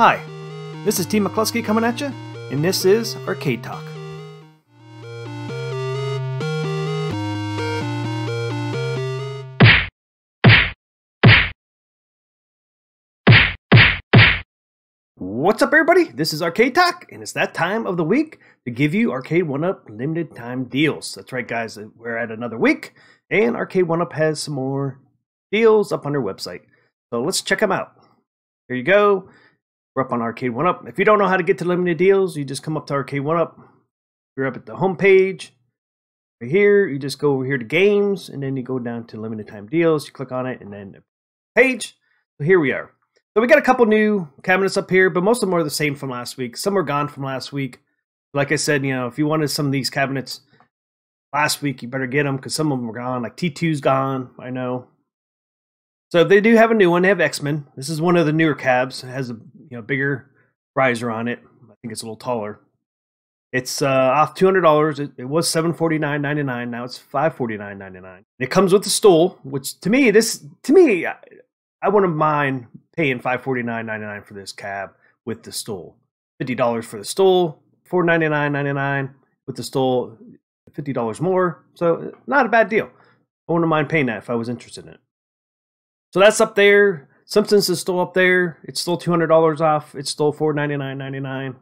Hi, this is T. McCluskey coming at you, and this is Arcade Talk. What's up, everybody? This is Arcade Talk, and it's that time of the week to give you Arcade 1-Up limited time deals. That's right, guys, we're at another week, and Arcade 1-Up has some more deals up on their website. So let's check them out. Here you go. We're up on Arcade 1-Up. If you don't know how to get to limited deals, you just come up to Arcade 1-Up. You're up at the home page. Right here, you just go over here to games, and then you go down to limited time deals. You click on it, and then the page. So here we are. So we got a couple new cabinets up here, but most of them are the same from last week. Some are gone from last week. Like I said, you know, if you wanted some of these cabinets last week, you better get them because some of them are gone. Like T2's gone, I know. So they do have a new one. They have X-Men. This is one of the newer cabs. It has a bigger riser on it. I think it's a little taller. It's off $200. It was $749.99. Now it's $549.99. It comes with a stool, which to me, I wouldn't mind paying $549.99 for this cab with the stool. $50 for the stool. $499.99 with the stool. $50 more. So not a bad deal. I wouldn't mind paying that if I was interested in it. So that's up there. Simpsons is still up there. It's still $200 off. It's still $499.99.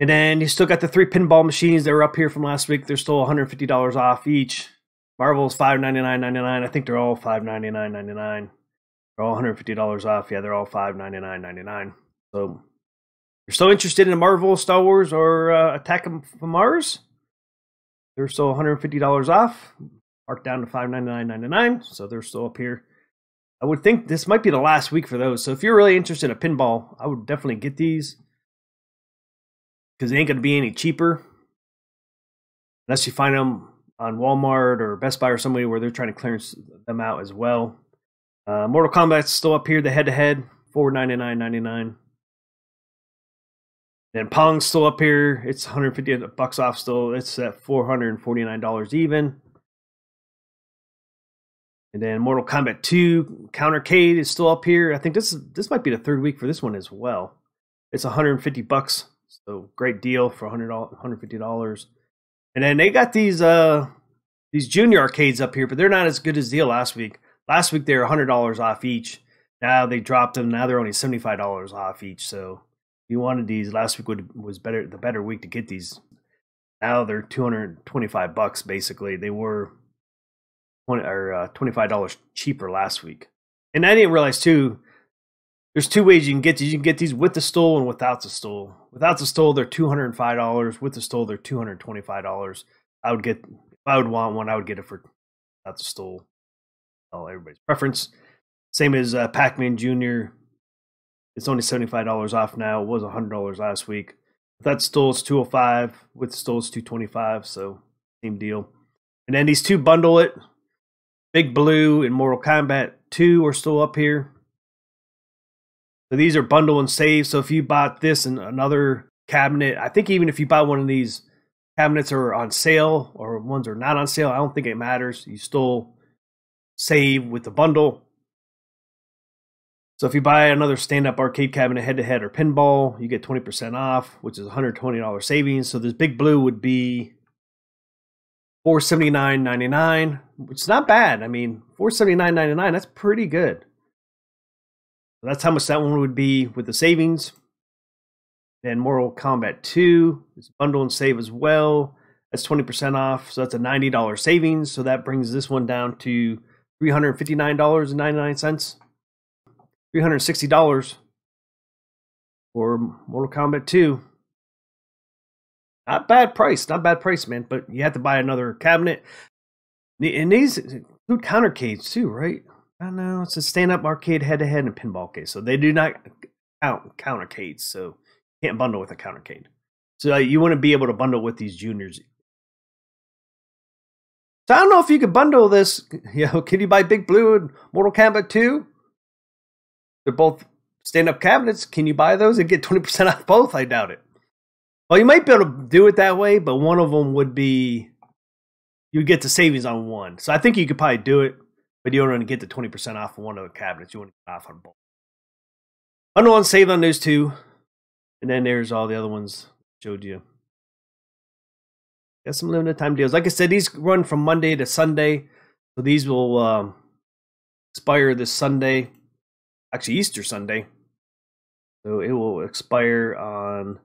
And then you still got the three pinball machines that were up here from last week. They're still $150 off each. Marvel's $599.99. I think they're all $599.99. They're all $150 off. Yeah, they're all $599.99. So if you're still interested in Marvel, Star Wars, or Attack from Mars, they're still $150 off. Marked down to $599.99, so they're still up here. I would think this might be the last week for those. So if you're really interested in a pinball, I would definitely get these because they ain't going to be any cheaper unless you find them on Walmart or Best Buy or somebody where they're trying to clearance them out as well. Mortal Kombat's still up here, the head-to-head, $499.99. Then Pong's still up here. It's $150 off still. It's at $449 even. And then Mortal Kombat 2, Countercade is still up here. I think this might be the third week for this one as well. It's $150, so great deal for $150. And then they got these junior arcades up here, but they're not as good as the deal last week. Last week they were $100 off each. Now they dropped them. Now they're only $75 off each. So if you wanted these, last week was better, the better week to get these. Now they're $225 basically. They were $25 cheaper last week. And I didn't realize too, there's two ways you can get these. You can get these with the stool and without the stool. Without the stool, they're $205. With the stool, they're $225. If I would want one, I would get it without the stool. Oh, everybody's preference. Same as Pac-Man Jr. It's only $75 off now. It was $100 last week. Without the stool, it's $205. With the stool, it's $225. So same deal. And then these two bundle it. Big Blue and Mortal Kombat 2 are still up here. So these are bundle and save. So if you bought this and another cabinet, I think even if you buy one of these cabinets are on sale or ones are not on sale, I don't think it matters. You still save with the bundle. So if you buy another stand-up arcade cabinet head-to-head or pinball, you get 20% off, which is $120 savings. So this Big Blue would be $479.99, which is not bad. I mean, $479.99, that's pretty good. So that's how much that one would be with the savings. Then Mortal Kombat 2 is bundle and save as well. That's 20% off, so that's a $90 savings. So that brings this one down to $359.99. $360 for Mortal Kombat 2. Not bad price, man, but you have to buy another cabinet. And these include countercades too, right? I don't know. It's a stand-up arcade head-to-head and pinball case. So they do not count countercades, so you can't bundle with a countercade. So you wouldn't be able to bundle with these juniors. So I don't know if you could bundle this. You know, can you buy Big Blue and Mortal Kombat 2? They're both stand-up cabinets. Can you buy those and get 20% off both? I doubt it. Well, you might be able to do it that way, but one of them would be you get the savings on one. So I think you could probably do it, but you don't want to get the 20% off of one of the cabinets. You want to get off on both. Unwind save on those two. And then there's all the other ones I showed you. Got some limited time deals. Like I said, these run from Monday to Sunday. So these will expire this Sunday. Actually, Easter Sunday. So it will expire on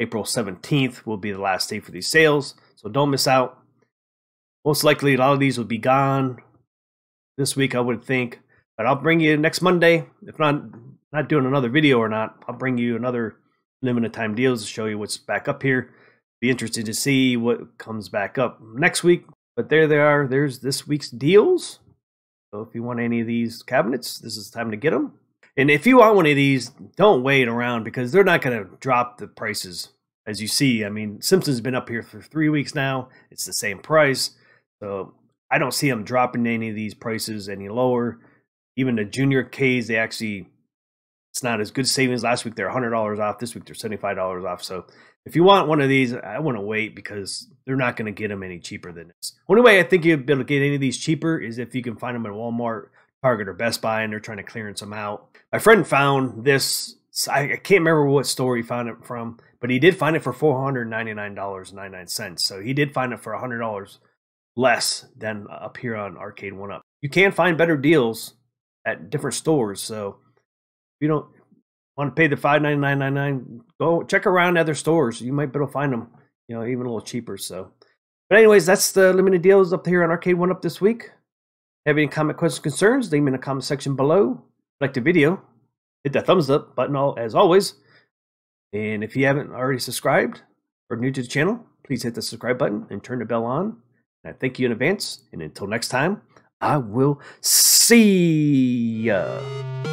April 17th will be the last day for these sales. So don't miss out. Most likely, a lot of these will be gone this week, I would think. But I'll bring you next Monday. If not doing another video or not, I'll bring you another limited time deals to show you what's back up here. Be interested to see what comes back up next week. But there they are. There's this week's deals. So if you want any of these cabinets, this is the time to get them. And if you want one of these, don't wait around because they're not going to drop the prices. As you see, I mean, Simpsons has been up here for 3 weeks now. It's the same price. So I don't see them dropping any of these prices any lower. Even the junior Ks, they actually, it's not as good savings. Last week, they're $100 off. This week, they're $75 off. So if you want one of these, I want to wait because they're not going to get them any cheaper than this. Only way I think you'll be able to get any of these cheaper is if you can find them at Walmart, Target, or Best Buy, and they're trying to clearance them out. My friend found this. I can't remember what store he found it from, but he did find it for $499.99. So he did find it for $100 less than up here on Arcade 1-Up. You can find better deals at different stores. So if you don't want to pay the $599.99, go check around other stores. You might be able to find them, you know, even a little cheaper. So, but anyways, that's the limited deals up here on Arcade 1-Up this week. Have any comment, questions, concerns? Leave them in the comment section below. Like the video, hit that thumbs up button as always. And if you haven't already subscribed or new to the channel, please hit the subscribe button and turn the bell on. And I thank you in advance. And until next time, I will see ya.